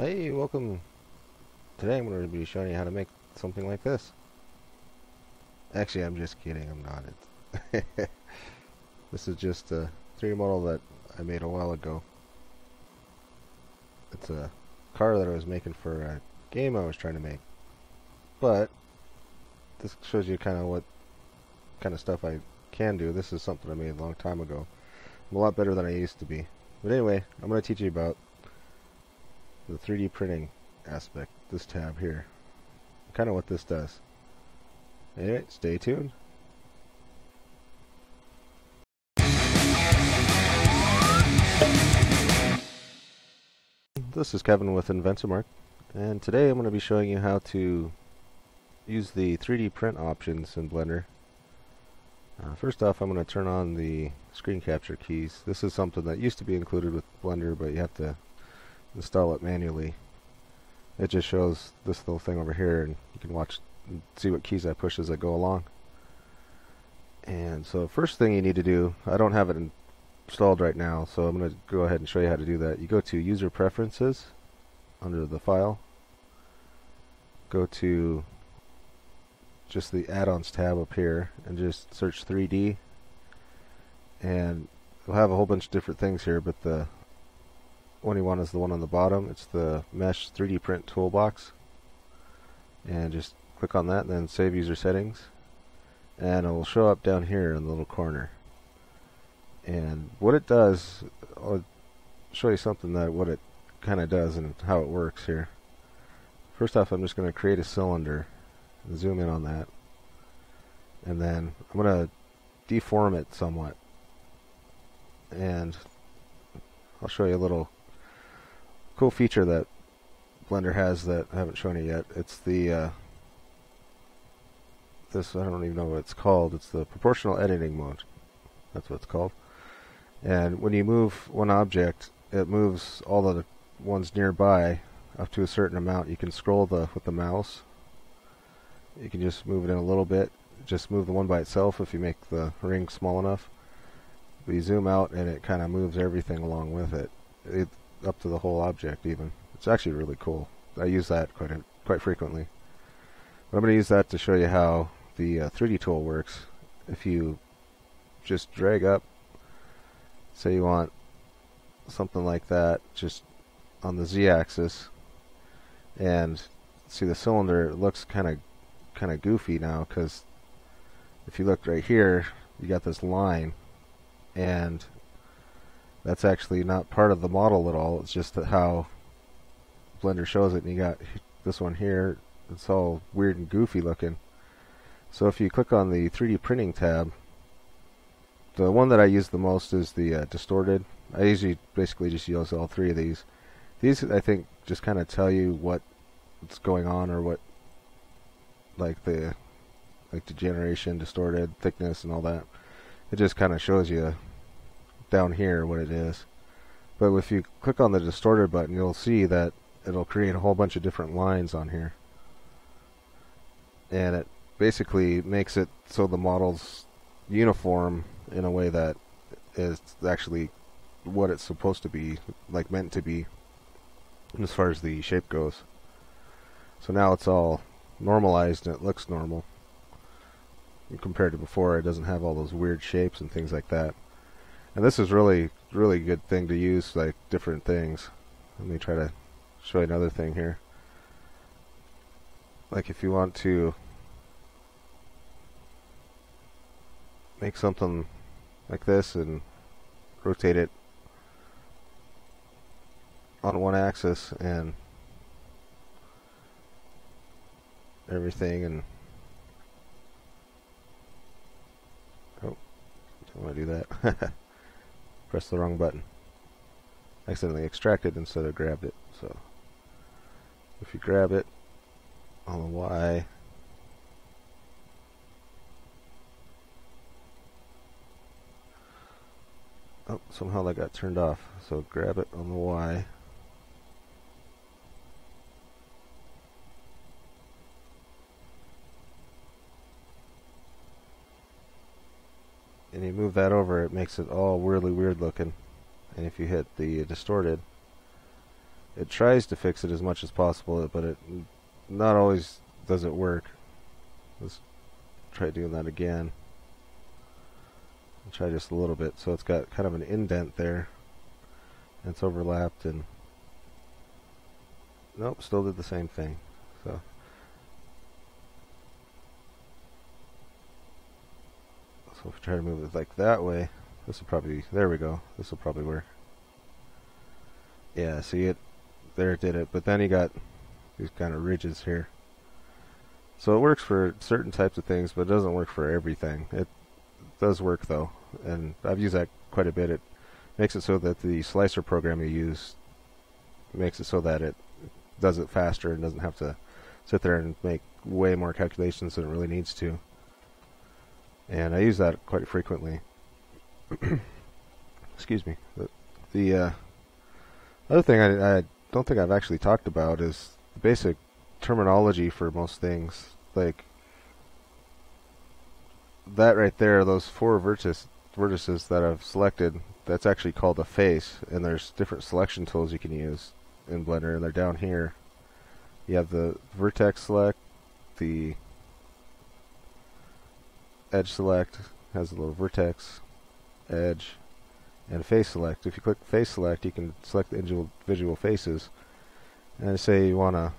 Hey, welcome. Today I'm going to be showing you how to make something like this. Actually, I'm just kidding. I'm not. This is just a 3D model that I made a while ago. It's a car that I was making for a game I was trying to make. But this shows you kind of what kind of stuff I can do. This is something I made a long time ago. I'm a lot better than I used to be. But anyway, I'm going to teach you about the 3D printing aspect, this tab here, kind of what this does. Anyway, stay tuned. This is Kevin with Inventimark, and today I'm going to be showing you how to use the 3D print options in Blender. First off, I'm going to turn on the screen capture keys. This is something that used to be included with Blender, but you have to install it manually. It just shows this little thing over here, and you can watch and see what keys I push as I go along. And so first thing you need to do, I don't have it installed right now, so I'm going to go ahead and show you how to do that. You go to User Preferences under the File, go to just the Add-ons tab up here, and just search 3D, and you'll have a whole bunch of different things here, but the one you want is the one on the bottom. It's the Mesh 3D Print Toolbox, and just click on that and then Save User Settings, and it will show up down here in the little corner. And what it does, I'll show you something that what it kinda does and how it works here. First off, I'm just going to create a cylinder and zoom in on that, and then I'm going to deform it somewhat, and I'll show you a little cool feature that Blender has that I haven't shown you yet. It's the this, I don't even know what it's called. It's the proportional editing mode. That's what it's called. And when you move one object, it moves all the ones nearby up to a certain amount. You can scroll with the mouse. You can just move it in a little bit. Just move the one by itself if you make the ring small enough. We zoom out and it kind of moves everything along with it. It up to the whole object even. It's actually really cool. I use that quite frequently. But I'm going to use that to show you how the 3D tool works. If you just drag up, say you want something like that, just on the z-axis, and see the cylinder, it looks kind of goofy now, because if you look right here, you got this line, and that's actually not part of the model at all. It's just how Blender shows it, and you got this one here. It's all weird and goofy looking. So if you click on the 3D printing tab, the one that I use the most is the distorted. I usually basically just use all three of these. These, I think, just kind of tell you what's going on, or what, like degeneration, distorted, thickness, and all that. It just kind of shows you down here what it is. But if you click on the distorted button, you'll see that it'll create a whole bunch of different lines on here, and it basically makes it so the model's uniform in a way that is actually what it's supposed to be, like meant to be, as far as the shape goes. So now it's all normalized and it looks normal. Compared to before, it doesn't have all those weird shapes and things like that. And this is really, really good thing to use, like different things. Let me try to show you another thing here. Like if you want to make something like this and rotate it on one axis and everything, and I want to do that. Press the wrong button. Accidentally extracted instead of grabbed it. So if you grab it on the Y, oh, somehow that got turned off. So grab it on the Y. And you move that over, it makes it all weirdly weird looking. And if you hit the distorted, it tries to fix it as much as possible, but it not always does it work. Let's try doing that again. I'll try just a little bit. So it's got kind of an indent there. And it's overlapped and nope, still did the same thing. So if we try to move it like that way, this will probably, there we go, this will probably work. Yeah, see it, there it did it, but then you got these kind of ridges here. So it works for certain types of things, but it doesn't work for everything. It does work though, and I've used that quite a bit. It makes it so that the slicer program you use makes it so that it does it faster and doesn't have to sit there and make way more calculations than it really needs to. And I use that quite frequently. Excuse me. The other thing I don't think I've actually talked about is the basic terminology for most things. Like that right there, those four vertices that I've selected, that's actually called a face. And there's different selection tools you can use in Blender, and they're down here. You have the vertex select, the edge select, has a little vertex, edge, and face select. If you click face select, you can select the individual faces. And say you want to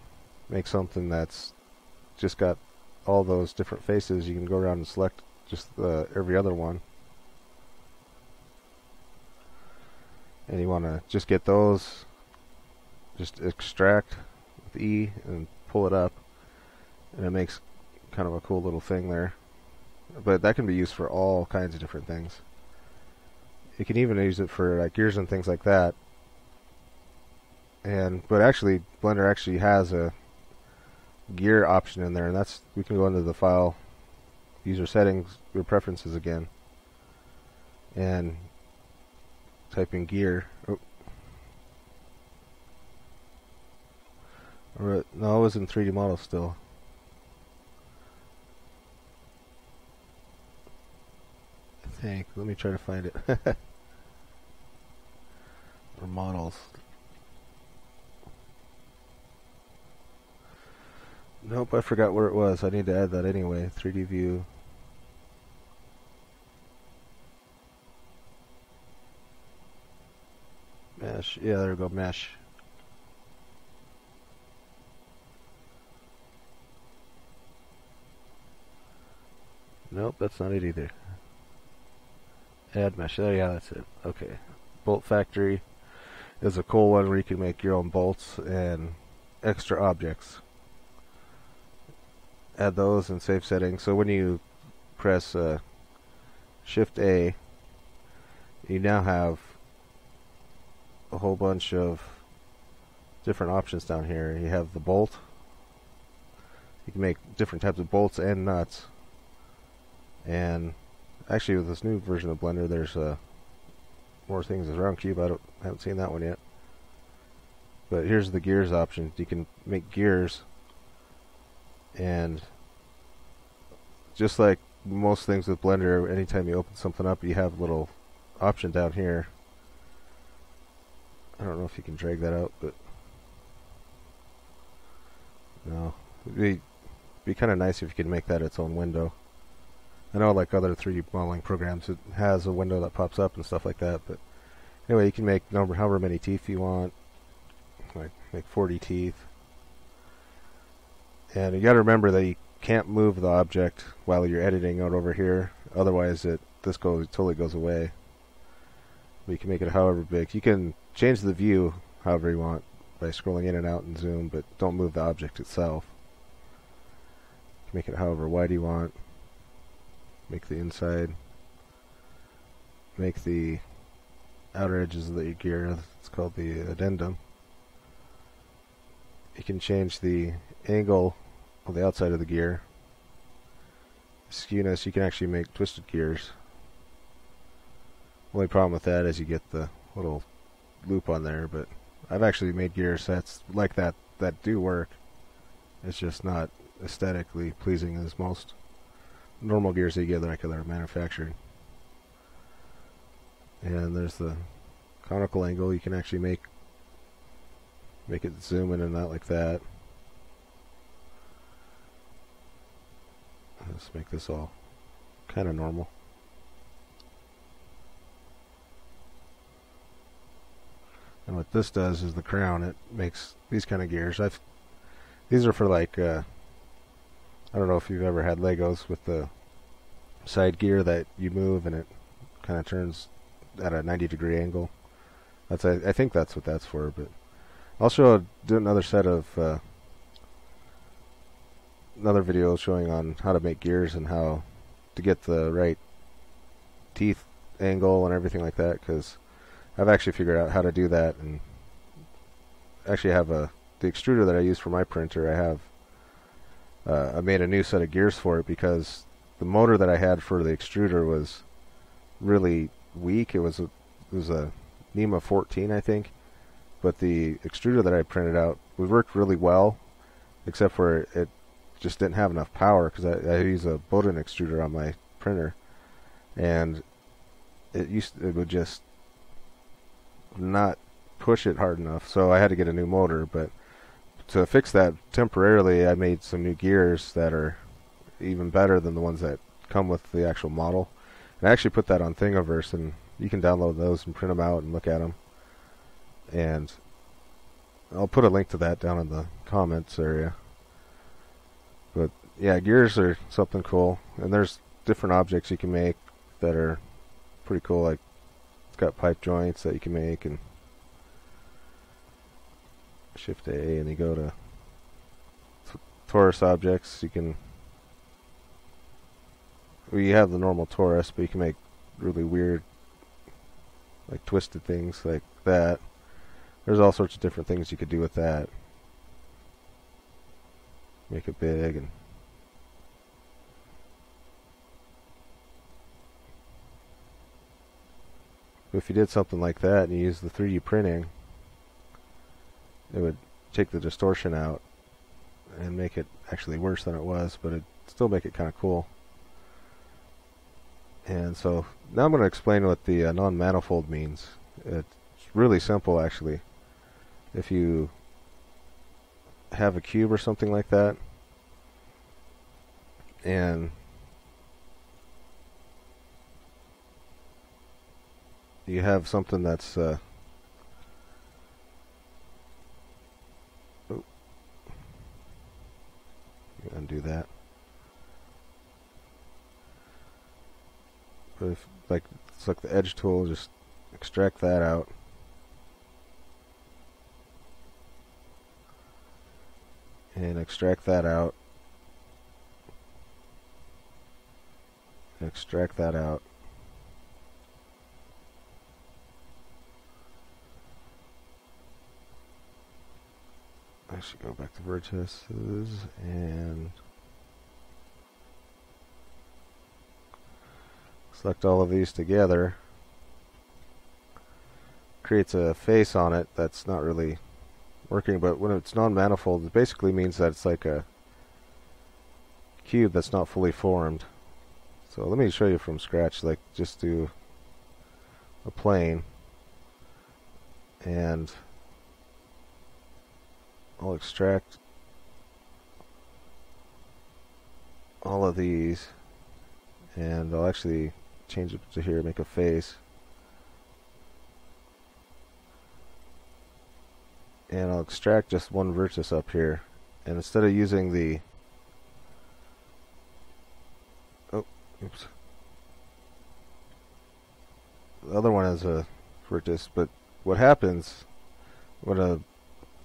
make something that's just got all those different faces, you can go around and select just every other one. And you want to just get those, just extract with E and pull it up. And it makes kind of a cool little thing there. But that can be used for all kinds of different things. You can even use it for like gears and things like that. And but actually, Blender actually has a gear option in there, and that's, we can go into the file, user settings, your preferences again, and type in gear. Oh. No, it was in 3D model still. Think. Let me try to find it. Or models. Nope, I forgot where it was. I need to add that anyway. 3D view. Mesh. Yeah, there we go. Mesh. Nope, that's not it either. Add mesh. Oh yeah, that's it. Okay. Bolt Factory is a cool one where you can make your own bolts and extra objects. Add those and save settings. So when you press Shift A, you now have a whole bunch of different options down here. You have the bolt. You can make different types of bolts and nuts. And actually, with this new version of Blender, there's more things. As round cube, I haven't seen that one yet. But here's the gears option. You can make gears, and just like most things with Blender, anytime you open something up, you have a little option down here. I don't know if you can drag that out, but no, it'd be kind of nice if you could make that its own window. I know, like other 3D modeling programs, it has a window that pops up and stuff like that. But anyway, you can make however many teeth you want. Like make 40 teeth. And you got to remember that you can't move the object while you're editing out over here. Otherwise, it totally goes away. But you can make it however big. You can change the view however you want by scrolling in and out and zoom, but don't move the object itself. You can make it however wide you want. Make the inside, make the outer edges of the gear, it's called the addendum. You can change the angle on the outside of the gear. Skewness, you can actually make twisted gears. Only problem with that is you get the little loop on there, but I've actually made gear sets like that that do work. It's just not aesthetically pleasing as most normal gears that you get that are manufactured. And there's the conical angle. You can actually make Make it zoom in and out like that. Let's make this all kind of normal. And what this does is the crown, it makes these kind of gears. These are for like, I don't know if you've ever had Legos with the side gear that you move and it kind of turns at a 90-degree angle. That's I think that's what that's for. But also do another set of another video showing on how to make gears and how to get the right teeth angle and everything like that, because I've actually figured out how to do that, and actually have the extruder that I use for my printer. I made a new set of gears for it because the motor that I had for the extruder was really weak. It was a NEMA 14, I think, but the extruder that I printed out worked really well, except for it just didn't have enough power because I use a Bowden extruder on my printer, and it would just not push it hard enough, so I had to get a new motor. But to fix that temporarily, I made some new gears that are even better than the ones that come with the actual model, and I actually put that on Thingiverse, and you can download those and print them out and look at them, and I'll put a link to that down in the comments area. But yeah, gears are something cool, and there's different objects you can make that are pretty cool. Like, got pipe joints that you can make, and shift A and you go to torus objects. You have the normal torus, but you can make really weird, like twisted things like that. There's all sorts of different things you could do with that. Make it big and if you did something like that and you use the 3D printing, it would take the distortion out and make it actually worse than it was, but it'd still make it kind of cool. And so now I'm going to explain what the non-manifold means. It's really simple, actually. If you have a cube or something like that, and you have something that's undo that. But if like it's like the edge tool, just extract that out. And extract that out. Extract that out. I should go back to vertices and select all of these together. Creates a face on it that's not really working, but when it's non-manifold, it basically means that it's like a cube that's not fully formed. So let me show you from scratch. Like, just do a plane, and I'll extract all of these, and I'll actually change it to here, make a face, and I'll extract just one vertex up here, and instead of using the the other one is a vertex. But what happens when a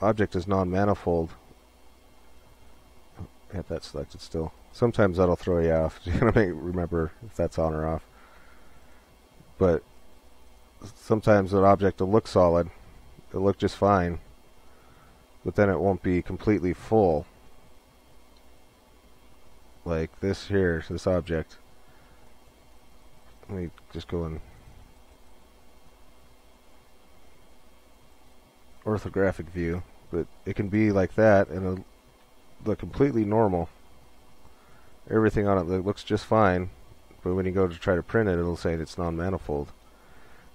object is non-manifold, I have that selected still. Sometimes that'll throw you off. You're gonna remember if that's on or off. But sometimes an object will look solid, it'll look just fine, but then it won't be completely full. Like this here, this object. Let me just go and orthographic view, but it can be like that and look completely normal. Everything on it looks just fine, but when you go to try to print it, it'll say it's non-manifold.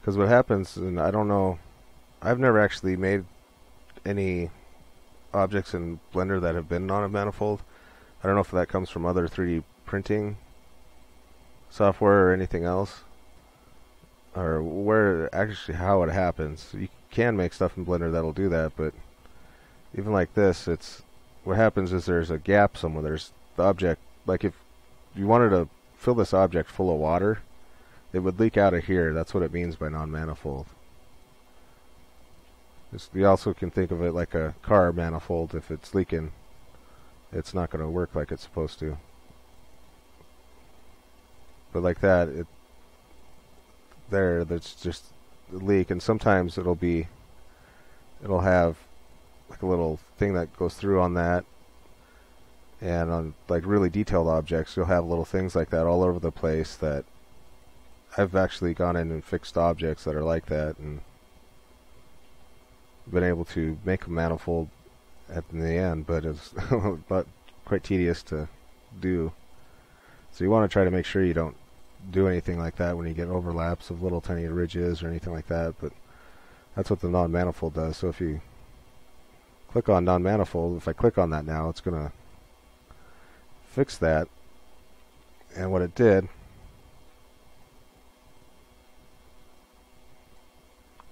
Because what happens, and I don't know, I've never actually made any objects in Blender that have been non-manifold. I don't know if that comes from other 3D printing software or anything else, or where actually how it happens. You can make stuff in Blender that'll do that, but even like this, it's what happens is there's a gap somewhere. There's the object, like if you wanted to fill this object full of water, it would leak out of here. That's what it means by non-manifold. You also can think of it like a car manifold. If it's leaking, it's not going to work like it's supposed to. But like that, there's just a leak, and sometimes it'll have like a little thing that goes through on that, and on like really detailed objects, you'll have little things like that all over the place. That I've actually gone in and fixed objects that are like that, and been able to make a manifold at the end, but it's quite tedious to do. So you want to try to make sure you don't do anything like that when you get overlaps of little tiny ridges or anything like that, but that's what the non-manifold does. So if you click on non-manifold, if I click on that now, it's gonna fix that. And what it did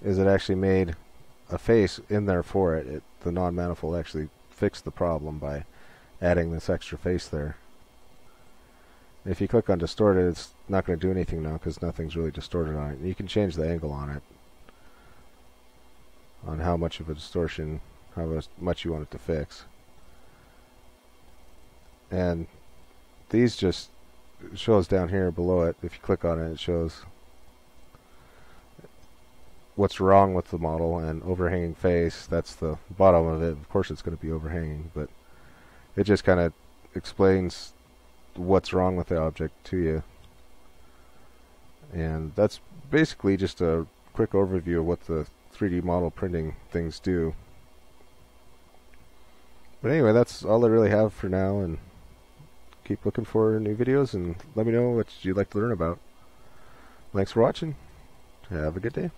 is it actually made a face in there for it. The non-manifold actually fixed the problem by adding this extra face there. If you click on distort it, it's not going to do anything now because nothing's really distorted on it. You can change the angle on it, on how much of a distortion, how much you want it to fix. And these just shows down here below it. If you click on it, it shows what's wrong with the model, and overhanging face, that's the bottom of it. Of course it's going to be overhanging, but it just kind of explains what's wrong with the object to you. And that's basically just a quick overview of what the 3D model printing things do. But anyway, that's all I really have for now, and keep looking for new videos and let me know what you'd like to learn about. Thanks for watching. Have a good day.